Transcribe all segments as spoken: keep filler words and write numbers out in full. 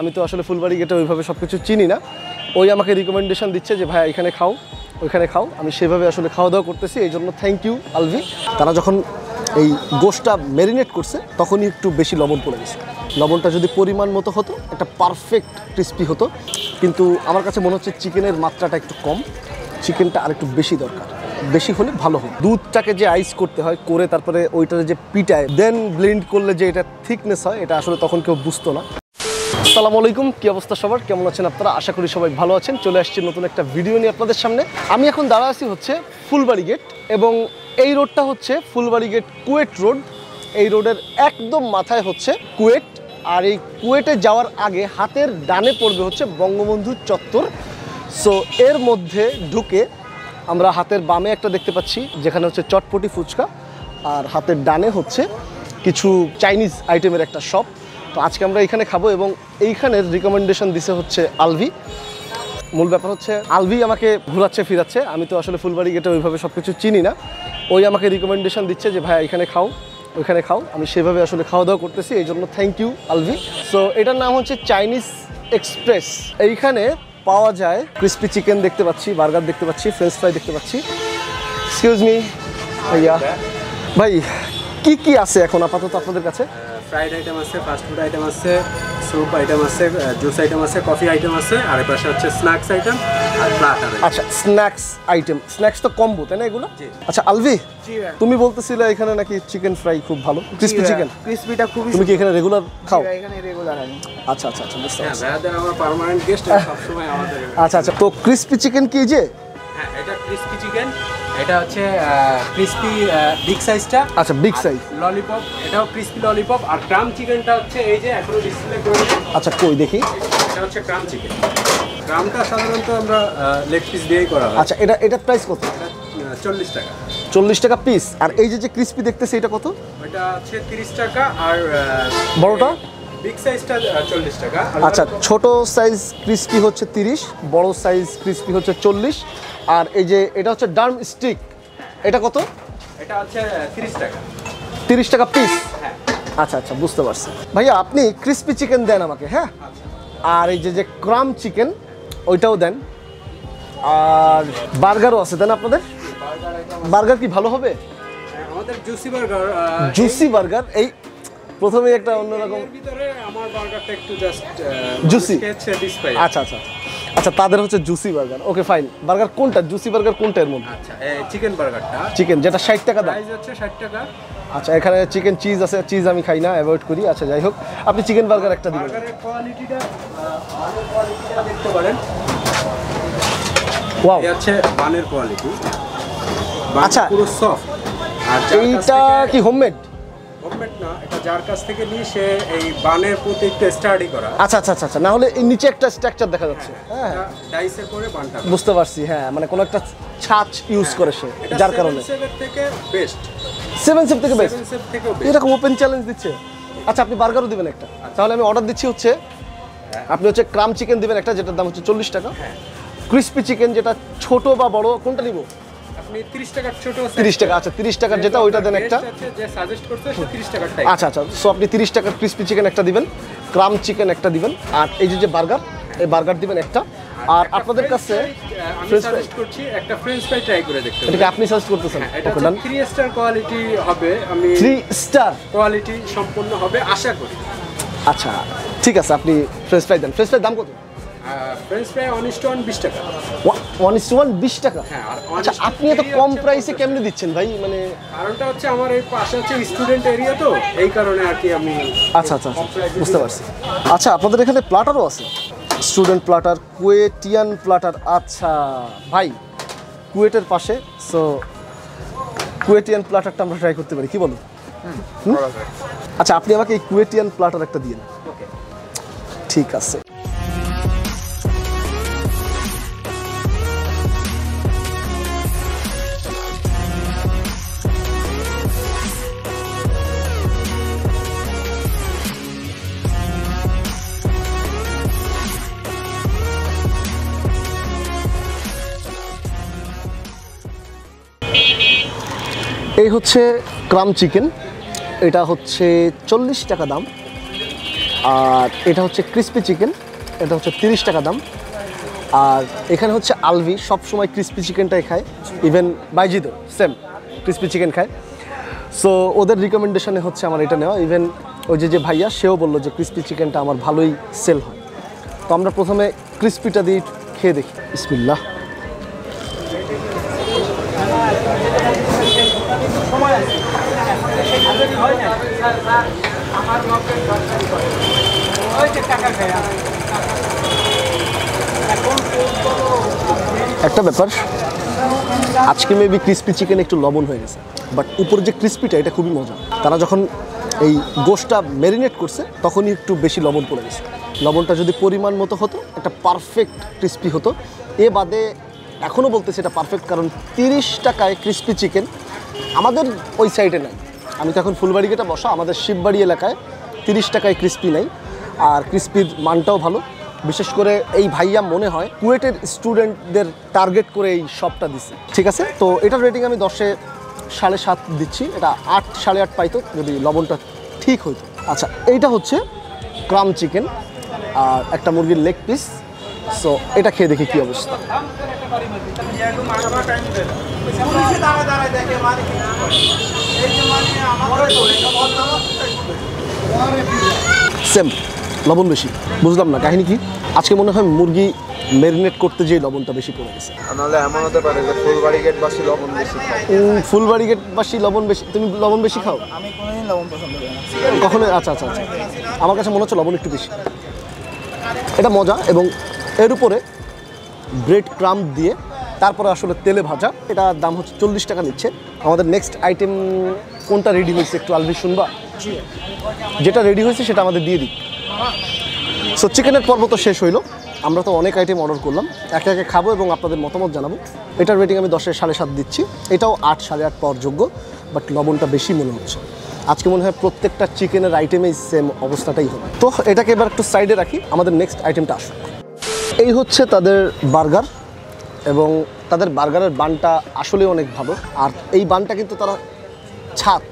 আমি তো আসলে ফুলবাড়ি গেটে ওইভাবে সবকিছু চিনি না, ওই আমাকে রিকমেন্ডেশন দিচ্ছে যে ভাই এখানে খাও ওইখানে খাও, আমি সেভাবে আসলে খাওয়া দাওয়া করতেছি, এই জন্য থ্যাংক ইউ আলভি। তারা যখন এই গোশটা ম্যারিনেট করছে তখনই একটু বেশি লবণ পড়ে গেছে, লবণটা যদি পরিমাণ মতো হতো একটা পারফেক্ট ক্রিস্পি হতো, কিন্তু আমার কাছে মনে হচ্ছে চিকেনের মাত্রাটা একটু কম, চিকেনটা আর একটু বেশি দরকার, বেশি হলে ভালো হতো। দুধটাকে যে আইস করতে হয় করে তারপরে ওইটার যে পিটায় দেন ব্লেন্ড করলে যে এটা থিকনেস হয় এটা আসলে তখন কেউ বুঝতো না। আসসালামু আলাইকুম, কি অবস্থা সবার, কেমন আছেন আপনারা? আশা করি সবাই ভালো আছেন। চলে আসছি নতুন একটা ভিডিও নিয়ে আপনাদের সামনে। আমি এখন দাঁড়া আছি হচ্ছে ফুলবাড়ি গেট, এবং এই রোডটা হচ্ছে ফুলবাড়ি গেট কুয়েট রোড। এই রোডের একদম মাথায় হচ্ছে কুয়েট, আর এই কুয়েটে যাওয়ার আগে হাতের ডানে পড়বে হচ্ছে বঙ্গবন্ধু চত্বর। সো এর মধ্যে ঢুকে আমরা হাতের বামে একটা দেখতে পাচ্ছি যেখানে হচ্ছে চটপটি ফুচকা, আর হাতের ডানে হচ্ছে কিছু চাইনিজ আইটেমের একটা শপ। তো আজকে আমরা এখানে খাবো, এবং এইখানের রিকমেন্ডেশন দিছে হচ্ছে আলভি। মূল ব্যাপার হচ্ছে আলভি আমাকে ঘুরাচ্ছে ফিরাচ্ছে, আমি তো আসলে ফুলবাড়ি গেটে ওইভাবে সব কিছু চিনি না, ওই আমাকে রিকমেন্ডেশন দিচ্ছে যে ভাই এখানে খাও ওইখানে খাও, আমি সেভাবে আসলে খাওয়া দাওয়া করতেছি, এই জন্য থ্যাংক ইউ আলভি। সো এটার নাম হচ্ছে চাইনিজ এক্সপ্রেস। এইখানে পাওয়া যায় ক্রিস্পি চিকেন দেখতে পাচ্ছি, বার্গার দেখতে পাচ্ছি, ফ্রেঞ্চ ফ্রাই দেখতে পাচ্ছি। এক্সকিউজ মি ভাইয়া, ভাই কি কি আছে এখন আপাতত আপনাদের কাছে? ফ্রাইড আইটেম আছে, ফাস্টফুড আইটেম আছে, স্যুপ আইটেম আছে, জুস আইটেম আছে, কফি আইটেম আছে, আর এর পাশে হচ্ছে স্ন্যাক্স আইটেম আর প্লাটার। আচ্ছা, স্ন্যাক্স আইটেম, স্ন্যাক্স তো কম্বো তাই না এগুলো? আচ্ছা আলভি, তুমি বলতেছিলে এখানে নাকি চিকেন ফ্রাই খুব ভালো, ক্রিস্পি চিকেন, ক্রিস্পিটা খুব, তুমি কি এখানে রেগুলার খাও? এখানে রেগুলার আমি। আচ্ছা আচ্ছা আচ্ছা, বুঝতে পারছি, হ্যাঁ ভাই আমরা পার্মানেন্ট গেস্ট, সব সময় আমাদের। আচ্ছা আচ্ছা, তো ক্রিস্পি চিকেন কি যে? হ্যাঁ এটা ক্রিস্পি চিকেন, এটা হচ্ছে ক্রিস্পি বিগ সাইজটা। আচ্ছা বিগ সাইজ ললিপপ, এটাও ক্রিস্পি ললিপপ, আর ক্রাম চিকেনটা হচ্ছে এই যে এখনো ডিসপ্লে করে। আচ্ছা কই দেখি, এটা হচ্ছে ক্রাম চিকেন, ক্রামটা সাধারণত আমরা লেগ পিস দিয়েই করা হয়। আচ্ছা এটা এটা প্রাইস কত? চল্লিশ টাকা, চল্লিশ টাকা পিস। আর এই যে যে ক্রিস্পি দেখতেছি এটা কত? এটা হচ্ছে তিরিশ টাকা, আর বড়টা বিগ সাইজটা চল্লিশ টাকা। আচ্ছা, ছোট সাইজ ক্রিস্পি হচ্ছে তিরিশ, বড় সাইজ ক্রিস্পি হচ্ছে চল্লিশ। আর এই যে এটা হচ্ছে ডার্ম স্টিক, এটা কত? এটা হচ্ছে তিরিশ টাকা, তিরিশ টাকা পিস। হ্যাঁ আচ্ছা আচ্ছা, বুঝতে পারছি। ভাইয়া আপনি ক্রিস্পি চিকেন দেন আমাকে, হ্যাঁ, আর এই যে যে ক্রাম চিকেন ওইটাও দেন, আর বার্গারও আছে দেন আপনাদের। বার্গার কি ভালো হবে? আমাদের জুসি বার্গার, জুসি বার্গার এই প্রথমেই একটা অন্যরকম ভিতরে। আমার বার্গারটা একটু জাস্ট জুসি। আচ্ছা আচ্ছা আচ্ছা, তাদের হচ্ছে juicy burger, okay fine. Burger কোনটা, জুসি বার্গার কোনটা এর মধ্যে? আচ্ছা চিকেন বার্গারটা, চিকেন যেটা ষাট টাকা দাম, প্রাইস হচ্ছে ষাট টাকা। আচ্ছা এখানে চিকেন চিজ আছে, চিজ আমি খাই না, অ্যাভয়েড করি। আচ্ছা যাই হোক, আপনি চিকেন বার্গার একটা দিবেন। বার্গারের কোয়ালিটিটা ভালো, কোয়ালিটিটা দেখতে পারেন, ওয়াও, এই হচ্ছে বানের কোয়ালিটি। আচ্ছা পুরো সফট। আর এইটা কি হোমমেড? হোমমেড না, এটা যার কাছ থেকে নিয়ে সে এই বানের প্রত্যেকটা স্টাডি করা। আচ্ছা আচ্ছা আচ্ছা, না হলে এই নিচে একটা স্ট্রাকচার দেখা যাচ্ছে, হ্যাঁ ডাইসে করে বানটা, বুঝতে পারছি। হ্যাঁ মানে কোন একটা ছাঁচ ইউজ করে সে, যার কারণে সেভেন সেভেন থেকে বেস্ট, সেভেন সেভেন থেকে বেস্ট, সেভেন সেভেন থেকে বেস্ট, এরকম ওপেন চ্যালেঞ্জ দিচ্ছে। আচ্ছা আপনি বার্গারও দিবেন একটা, তাহলে আমি অর্ডার দিচ্ছি হচ্ছে আপনি হচ্ছে ক্রাম চিকেন দিবেন একটা, যেটার দাম হচ্ছে চল্লিশ টাকা, ক্রিস্পি চিকেন যেটা ছোট বা বড় কোনটা নিব? আচ্ছা আচ্ছা, সো আপনি তিরিশ টাকার ক্রিস্পি চিকেন একটা দিবেন, ক্রাম চিকেন একটা দিবেন, আর এই যে যে বার্গার, এই বার্গার দিবেন একটা। আর আপনাদের কাছে আমি সাজেস্ট করছি একটা ফ্রেঞ্চ ফ্রাই ট্রাই করে দেখতে হবে, এটা আপনি সাজেস্ট করতেছেন? এটা তিন স্টার কোয়ালিটি হবে, আমি তিন স্টার কোয়ালিটি সম্পূর্ণ হবে আশা করি। আচ্ছা ঠিক আছে, আপনি ফ্রেঞ্চ ফ্রাই দেন। ফ্রেঞ্চ ফ্রাই দাম কত? French fry one is two one বিশ টাকা, ওয়ান ইস টু ওয়ান বিশ টাকা। হ্যাঁ আচ্ছা, আপনি এত কম প্রাইসে কেমনে দিচ্ছেন ভাই? মানে কারণটা হচ্ছে আমার এই পাশে হচ্ছে স্টুডেন্ট এরিয়া, তো এই কারণে আর কি আমি। আচ্ছা আচ্ছা বুঝতে পারছি। আচ্ছা আপনাদের এখানে প্ল্যাটারও আছে, স্টুডেন্ট প্ল্যাটার, কুয়েটিয়ান প্ল্যাটার। আচ্ছা ভাই কুয়েটের পাশে, সো কুয়েটিয়ান প্ল্যাটারটা আমরা ট্রাই করতে পারি, কি বলুন? আচ্ছা আপনি আমাকে এই কুয়েটিয়ান প্ল্যাটার একটা দিয়েন। ওকে ঠিক আছে। এই হচ্ছে ক্রাম চিকেন, এটা হচ্ছে চল্লিশ টাকা দাম, আর এটা হচ্ছে ক্রিসপি চিকেন, এটা হচ্ছে তিরিশ টাকা দাম। আর এখানে হচ্ছে আলভি সব সময় ক্রিসপি চিকেনটাই খায়, ইভেন বাইজিদও সেম ক্রিসপি চিকেন খায়। সো ওদের রিকমেন্ডেশনে হচ্ছে আমার এটা নেওয়া। ইভেন ওই যে যে ভাইয়া সেও বললো যে ক্রিসপি চিকেনটা আমার ভালোই সেল হয়। তো আমরা প্রথমে ক্রিসপিটা দিয়ে খেয়ে দেখি। বিসমিল্লাহ। একটা ব্যাপার, আজকে মেবি ক্রিসপি চিকেন একটু লবণ হয়ে গেছে, বাট উপরে যে ক্রিসপিটা এটা খুবই মজা। তারা যখন এই গোশটা ম্যারিনেট করছে তখনই একটু বেশি লবণ পড়ে গেছে। লবণটা যদি পরিমাণ মতো হতো একটা পারফেক্ট ক্রিসপি হতো। এ বাদে এখনও বলতেছি এটা পারফেক্ট, কারণ তিরিশ টাকায় ক্রিসপি চিকেন আমাদের ওই সাইডে নাই। আমি তো এখন ফুলবাড়ি গেটে বসা, আমাদের শিববাড়ি এলাকায় তিরিশ টাকায় ক্রিসপি নাই, আর ক্রিসপির মানটাও ভালো। বিশেষ করে এই ভাইয়া মনে হয় কুয়েটের স্টুডেন্টদের টার্গেট করে এই শপটা দিচ্ছে। ঠিক আছে, তো এটার রেটিং আমি দশে সাড়ে সাত দিচ্ছি। এটা আট সাড়ে আট পাইতো যদি লবণটা ঠিক হইতো। আচ্ছা, এইটা হচ্ছে ক্রাম চিকেন আর একটা মুরগির লেগ পিস। সো এটা খেয়ে দেখি কী অবস্থা। সেম, লবণ বেশি। বুঝলাম না কাহিনী কি। আজকে মনে হয় মুরগি ম্যারিনেট করতে যেয়ে লবণটা বেশি পড়ে গেছে। নাহলে এমন হতে পারে যে ফুলবাড়ি গেটবাসী লবণ বেশি খায়। ফুলবাড়ি গেটবাসী লবণ বেশি। তুমি লবণ বেশি খাও? আমি কোনোদিন লবণ পছন্দ করি না কখনো। আচ্ছা আচ্ছা আচ্ছা, আমার কাছে মনে হচ্ছে লবণ একটু বেশি। এটা মজা, এবং এর উপরে ব্রেড ক্রাম্প দিয়ে তারপরে আসলে তেলে ভাজা। এটা দাম হচ্ছে চল্লিশ টাকা নিচ্ছে। আমাদের নেক্সট আইটেম কোনটা রেডি হয়েছে একটু আলভি শুনবা? যেটা রেডি হয়েছে সেটা আমাদের দিয়ে দিই। সো চিকেনের পর্ব তো শেষ হইলো, আমরা তো অনেক আইটেম অর্ডার করলাম, একে একে খাবো এবং আপনাদের মতামত জানাবো। এটার রেটিং আমি দশে সাড়ে সাত দিচ্ছি। এটাও আট সাড়ে আট পাওয়ার যোগ্য, বাট লবণটা বেশি মনে হচ্ছে। আজকে মনে হয় প্রত্যেকটা চিকেনের আইটেমেই সেম অবস্থাটাই হবে। তো এটাকে এবার একটু সাইডে রাখি, আমাদের নেক্সট আইটেমটা আসুক। এই হচ্ছে তাদের বার্গার, এবং তাদের বার্গারের বানটা আসলে অনেক ভালো। আর এই বানটা কিন্তু তারা ছাঁচ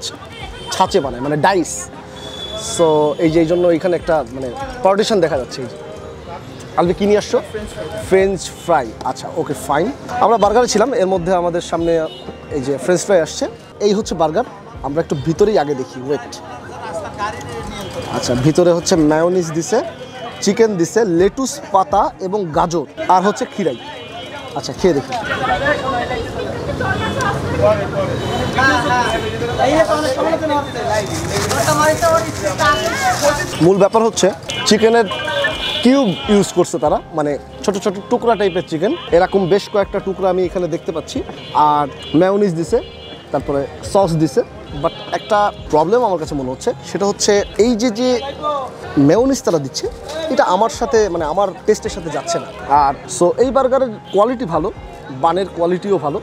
ছাঁচে বানায়, মানে ডাইস। সো এই যে এই জন্য এখানে একটা মানে পার্টিশন দেখা যাচ্ছে। এই যে আলবি কী নিয়ে আসছো? French fry. আচ্ছা, ওকে ফাইন। আমরা বার্গারে ছিলাম, এর মধ্যে আমাদের সামনে এই যে ফ্রেঞ্চ ফ্রাই আসছে। এই হচ্ছে বার্গার। আমরা একটু ভিতরেই আগে দেখি। ওয়েট, আচ্ছা ভিতরে হচ্ছে ম্যায়োনিজ দিছে, চিকেন দিছে, লেটুস পাতা এবং গাজর, আর হচ্ছে খিরাই। আচ্ছা খেয়ে দেখি। মূল ব্যাপার হচ্ছে চিকেনের কিউব ইউজ করছে তারা, মানে ছোট ছোট টুকরা টাইপের চিকেন। এরকম বেশ কয়েকটা টুকরা আমি এখানে দেখতে পাচ্ছি। আর ম্যায়োনিজ দিছে, তারপরে সস দিছে। বাট একটা প্রবলেম আমার কাছে মনে হচ্ছে, সেটা হচ্ছে এই যে যে মেয়োনিজ তারা দিচ্ছে এটা আমার সাথে মানে আমার টেস্টের সাথে যাচ্ছে না। আর সো এই বার্গারের কোয়ালিটি ভালো, বানের কোয়ালিটিও ভালো,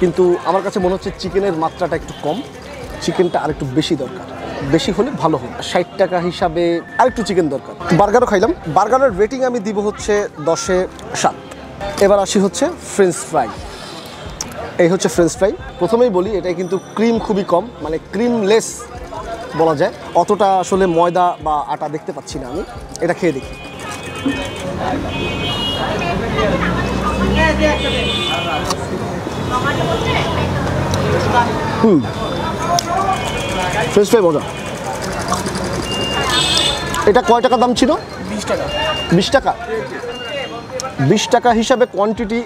কিন্তু আমার কাছে মনে হচ্ছে চিকেনের মাত্রাটা একটু কম। চিকেনটা আরেকটু বেশি দরকার, বেশি হলে ভালো হবে। ষাট টাকা হিসাবে আরেকটু চিকেন দরকার। বার্গারও খাইলাম। বার্গারের রেটিং আমি দিব হচ্ছে দশে সাত। এবার আসি হচ্ছে ফ্রেঞ্চ ফ্রাই। এই হচ্ছে ফ্রেঞ্চ ফ্রাই। প্রথমেই বলি এটাই কিন্তু ক্রিম খুবই কম, মানে ক্রিমলেস বলা যায়। অতটা আসলে ময়দা বা আটা দেখতে পাচ্ছি না আমি। এটা খেয়ে দেখি। হুম, ফ্রেঞ্চ ফ্রাই মজা। এটা কয় টাকা দাম ছিল? বিশ টাকা। বিশ টাকা বিশ টাকা হিসাবে কোয়ান্টিটি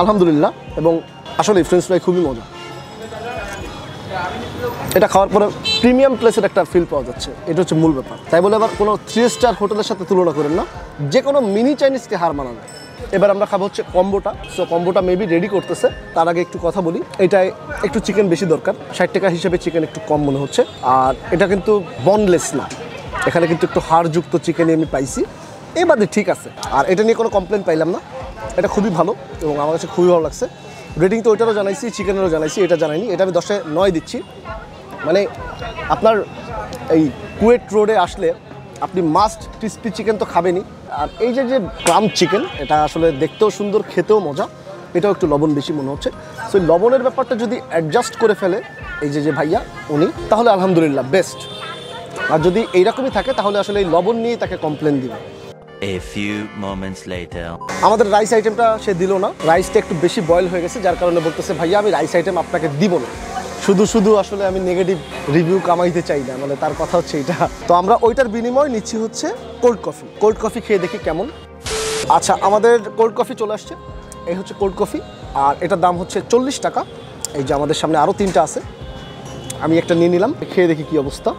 আলহামদুলিল্লাহ, এবং আসলে ফ্রেঞ্চ ফ্রাই খুবই মজা। এটা খাওয়ার পরে প্রিমিয়াম প্লেসের একটা ফিল পাওয়া যাচ্ছে, এটা হচ্ছে মূল ব্যাপার। তাই বলে আবার কোনো থ্রি স্টার হোটেলের সাথে তুলনা করেন না, যে কোনো মিনি চাইনিজকে হার মানা যায়। এবার আমরা খাবো হচ্ছে কম্বোটা। সো কম্বোটা মেবি রেডি করতেছে, তার আগে একটু কথা বলি। এটায় একটু চিকেন বেশি দরকার, ষাট টাকা হিসেবে চিকেন একটু কম মনে হচ্ছে। আর এটা কিন্তু বনলেস না, এখানে কিন্তু একটু হাড়যুক্ত চিকেনই আমি পাইছি। এবারে ঠিক আছে, আর এটা নিয়ে কোনো কমপ্লেন পাইলাম না। এটা খুবই ভালো এবং আমার কাছে খুবই ভালো লাগছে। রেটিং তো ওইটারও জানাইছি, চিকেনেরও জানাইছি, এটা জানাইনি। এটা আমি দশে নয় দিচ্ছি। মানে আপনার এই কুয়েট রোডে আসলে আপনি মাস্ট ক্রিসপি চিকেন তো খাবেনই। আর এই যে যে ক্রাম চিকেন, এটা আসলে দেখতেও সুন্দর, খেতেও মজা। এটাও একটু লবণ বেশি মনে হচ্ছে। সো লবণের ব্যাপারটা যদি অ্যাডজাস্ট করে ফেলে এই যে যে ভাইয়া উনি, তাহলে আলহামদুলিল্লাহ বেস্ট। আর যদি এইরকমই থাকে তাহলে আসলে এই লবণ নিয়ে তাকে কমপ্লেন দিবে। A few moments later আমাদের রাইস আইটেমটা সে দিল না, রাইসটা একটু বেশি বয়েল হয়ে গেছে যার কারণে বলতেছে ভাইয়া আমি রাইস আইটেম আপনাকে দিব না। শুধু শুধু আসলে আমি নেগেটিভ রিভিউ কামাইতে চাই না, মানে তার কথা হচ্ছে এটা। তো আমরা ওইটার বিনিময় নিচ্ছি হচ্ছে কোল্ড কফি। কোল্ড কফি খেয়ে দেখি কেমন। আচ্ছা আমাদের কোল্ড কফি চলে আসছে, এই হচ্ছে কোল্ড কফি আর এটার দাম হচ্ছে চল্লিশ টাকা। এই যে আমাদের সামনে আরও তিনটা আছে, আমি একটা নিয়ে নিলাম, খেয়ে দেখি কী অবস্থা।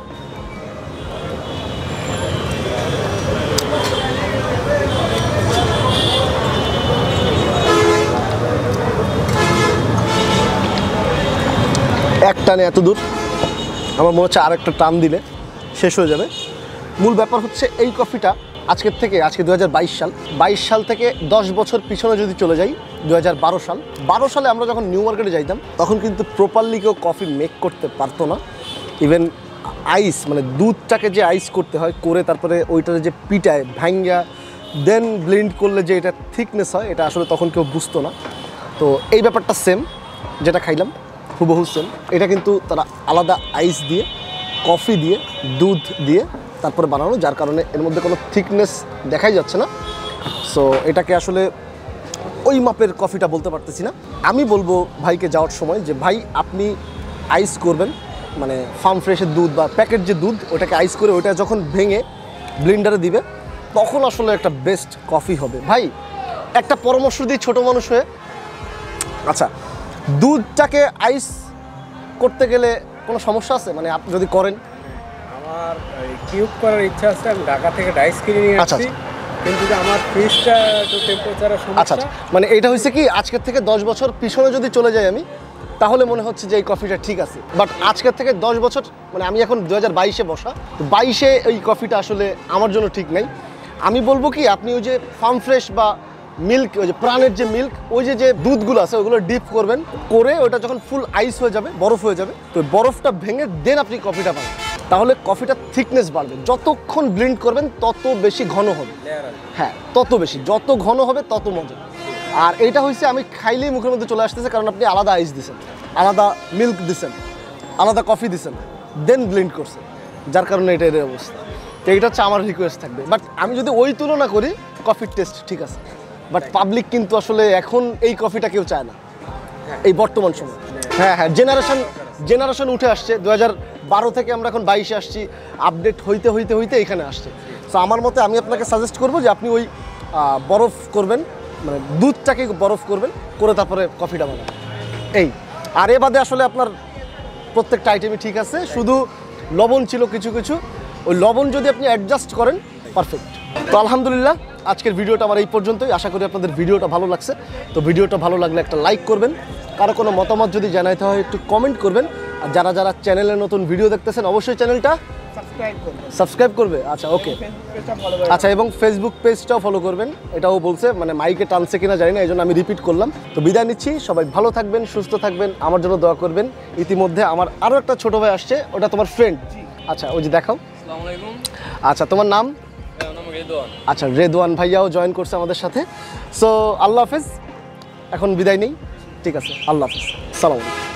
এক টানে এত দূর, আমার মনে হচ্ছে আর একটা টান দিলে শেষ হয়ে যাবে। মূল ব্যাপার হচ্ছে এই কফিটা আজকের থেকে, আজকে দু হাজার বাইশ সাল, বাইশ সাল থেকে দশ বছর পিছনে যদি চলে যাই দু হাজার বারো সাল, বারো সালে আমরা যখন নিউ মার্কেটে যাইতাম তখন কিন্তু প্রপারলি কেউ কফি মেক করতে পারতো না। ইভেন আইস, মানে দুধটাকে যে আইস করতে হয়, করে তারপরে ওইটার যে পিটায় ভাঙ্গা দেন ব্লেন্ড করলে যে এটা থিকনেস হয়, এটা আসলে তখন কেউ বুঝতো না। তো এই ব্যাপারটা সেম, যেটা খাইলাম হুবহু সেম। এটা কিন্তু তারা আলাদা আইস দিয়ে, কফি দিয়ে, দুধ দিয়ে তারপরে বানানো, যার কারণে এর মধ্যে কোনো থিকনেস দেখাই যাচ্ছে না। সো এটাকে আসলে ওই মাপের কফিটা বলতে পারতেছি না। আমি বলবো ভাইকে যাওয়ার সময় যে ভাই আপনি আইস করবেন, মানে ফার্ম ফ্রেশের দুধ বা প্যাকেট যে দুধ ওটাকে আইস করে ওটা যখন ভেঙে ব্লেন্ডারে দিবে তখন আসলে একটা বেস্ট কফি হবে। ভাই একটা পরামর্শ দিই ছোটো মানুষ হয়ে, আচ্ছা দুধটাকে আইস করতে গেলে কোনো সমস্যা আছে, মানে আপনি যদি করেন? আমার কিউব করার ইচ্ছা আছে, আমি ঢাকা থেকে ডাইস কিনে নিয়ে আসছি কিন্তু আমার ফ্রিজটা একটু টেম্পারেচারের সমস্যা। আচ্ছা মানে এটা হয়েছে কি আজকের থেকে দশ বছর পিছনে যদি চলে যাই আমি, তাহলে মনে হচ্ছে যে এই কফিটা ঠিক আছে, বাট আজকের থেকে দশ বছর মানে আমি এখন দু হাজার বাইশে বসা, বাইশে এই কফিটা আসলে আমার জন্য ঠিক নাই। আমি বলবো কি আপনি ওই যে ফার্ম ফ্রেশ বা মিল্ক, ওই যে প্রাণের যে মিল্ক, ওই যে যে দুধগুলো আছে ওগুলো ডিপ করবেন, করে ওটা যখন ফুল আইস হয়ে যাবে, বরফ হয়ে যাবে, তো বরফটা ভেঙে দেন আপনি কফিটা পাবেন, তাহলে কফিটা থিকনেস বাড়বে। যতক্ষণ ব্লেন্ড করবেন তত বেশি ঘন হবে, হ্যাঁ তত বেশি, যত ঘন হবে তত মজা। আর এটা হয়েছে আমি খাইলেই মুখের মধ্যে চলে আসতেছে, কারণ আপনি আলাদা আইস দিচ্ছেন, আলাদা মিল্ক দিচ্ছেন, আলাদা কফি দিচ্ছেন, দেন ব্লেন্ড করছেন, যার কারণে এটা এর অবস্থা। তো এইটা হচ্ছে আমার রিকোয়েস্ট থাকবে। বাট আমি যদি ওই তুলনা করি কফির টেস্ট ঠিক আছে, বাট পাবলিক কিন্তু আসলে এখন এই কফিটা কেউ চায় না এই বর্তমান সময়। হ্যাঁ হ্যাঁ জেনারেশন জেনারেশন উঠে আসছে, দু হাজার বারো থেকে আমরা এখন বাইশে আসছি, আপডেট হইতে হইতে হইতে এখানে আসছে। তো আমার মতে আমি আপনাকে সাজেস্ট করবো যে আপনি ওই বরফ করবেন, মানে দুধটাকে বরফ করবেন, করে তারপরে কফিটা বানাবেন এই। আর এ বাদে আসলে আপনার প্রত্যেকটা আইটেমই ঠিক আছে, শুধু লবণ ছিল কিছু কিছু, ওই লবণ যদি আপনি অ্যাডজাস্ট করেন পারফেক্ট। তো আলহামদুলিল্লাহ আজকের ভিডিওটা আমার এই পর্যন্তই, আশা করি আপনাদের ভিডিওটা ভালো লাগছে। তো ভিডিওটা ভালো লাগলে একটা লাইক করবেন, কারো কোনো মতামত যদি জানাইতে হয় একটু কমেন্ট করবেন, আর যারা যারা চ্যানেলে নতুন ভিডিও দেখতেছেন অবশ্যই চ্যানেলটা সাবস্ক্রাইব করবে। আচ্ছা ওকে, আচ্ছা এবং ফেসবুক পেজটাও ফলো করবেন, এটাও বলছে, মানে মাইকে টানছে কিনা জানি না এই জন্য আমি রিপিট করলাম। তো বিদায় নিচ্ছি, সবাই ভালো থাকবেন, সুস্থ থাকবেন, আমার জন্য দোয়া করবেন। ইতিমধ্যে আমার আরও একটা ছোটো ভাই আসছে, ওটা তোমার ফ্রেন্ড, আচ্ছা ওই যে দেখাও। আচ্ছা তোমার নাম? আচ্ছা রেদওয়ান ভাইয়াও জয়েন করছে আমাদের সাথে। সো আল্লাহ হাফেজ, এখন বিদায় নেই, ঠিক আছে আল্লাহ হাফেজ, সালাম আলাইকুম।